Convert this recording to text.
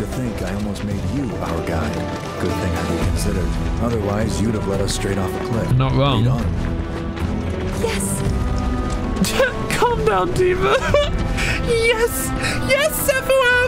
to think I almost made you our guide. Good thing I reconsidered. Otherwise, you'd have led us straight off a cliff. Not wrong. Yes! Calm down, Diva. Yes! Yes, everyone!